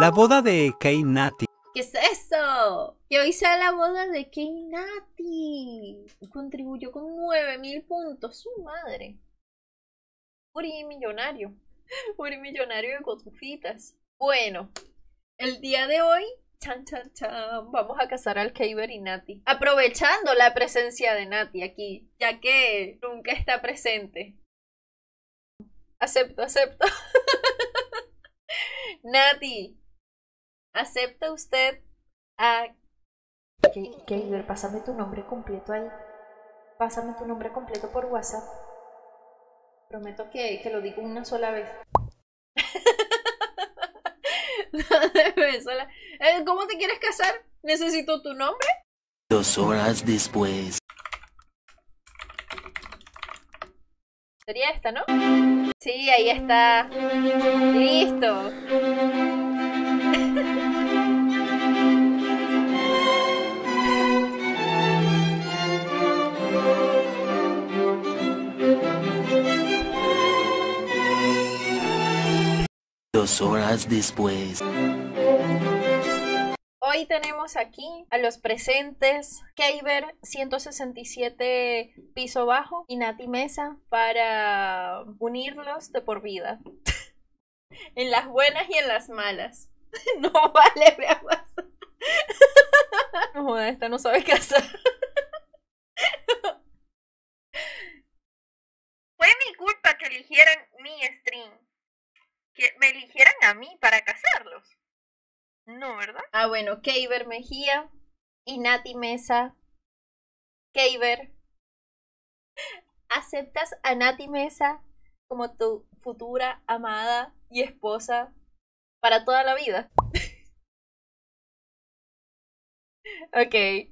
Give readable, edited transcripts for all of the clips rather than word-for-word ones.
La boda de Kei Nati. ¿Qué es eso? Yo hice la boda de Kei Nati. Contribuyó con 9.000 puntos. ¡Su madre! Uri millonario. Uri millonario de cotufitas. Bueno, el día de hoy, chan chan chan, vamos a casar al Keiber y Nati. Aprovechando la presencia de Nati aquí, ya que nunca está presente. Acepto, acepto. Nati, ¿acepta usted a... Keiber, pásame tu nombre completo ahí. Pásame tu nombre completo por WhatsApp. Prometo que lo digo una sola vez. ¿Cómo te quieres casar? ¿Necesito tu nombre? 2 horas después. Sería esta, ¿no? Sí, ahí está. Listo. Horas después. Hoy tenemos aquí a los presentes Keiber 167 piso bajo y Nati Mesa para unirlos de por vida. En las buenas y en las malas. No vale, veamos. No joder, esta no sabe qué hacer. Fue mi culpa que eligieran mi stream. Que me eligieran a mí para casarlos. No, ¿verdad? Ah, bueno, Keiber Mejía y Nati Mesa. Keiber, ¿aceptas a Nati Mesa como tu futura amada y esposa para toda la vida? Ok.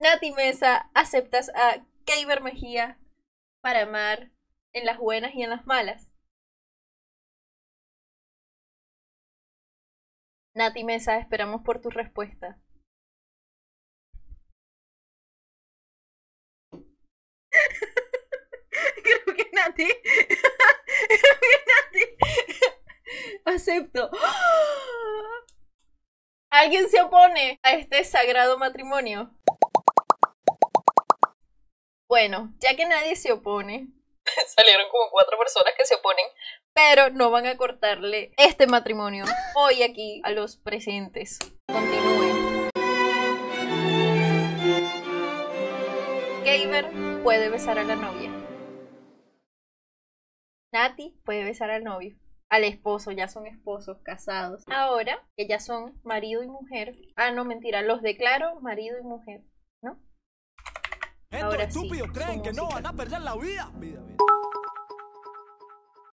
Nati Mesa, ¿aceptas a Keiber Mejía para amar en las buenas y en las malas? Nati Mesa, esperamos por tu respuesta. Creo que Nati. Acepto. ¿Alguien se opone a este sagrado matrimonio? Bueno, ya que nadie se opone. Salieron como 4 personas que se oponen, pero no van a cortarle este matrimonio hoy aquí a los presentes. Continúen. Keiber puede besar a la novia. Nati puede besar al novio, al esposo, ya son esposos casados. Ahora que ya son marido y mujer. Ah, no, mentira, los declaro marido y mujer, ¿no? Ahora sí, creen que no van a perder la vida.